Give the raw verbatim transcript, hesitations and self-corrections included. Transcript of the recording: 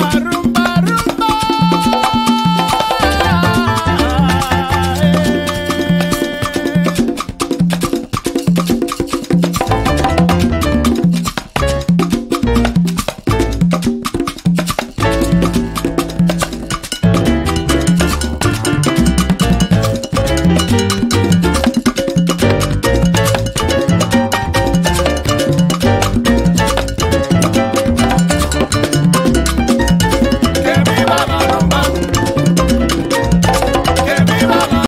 Paru.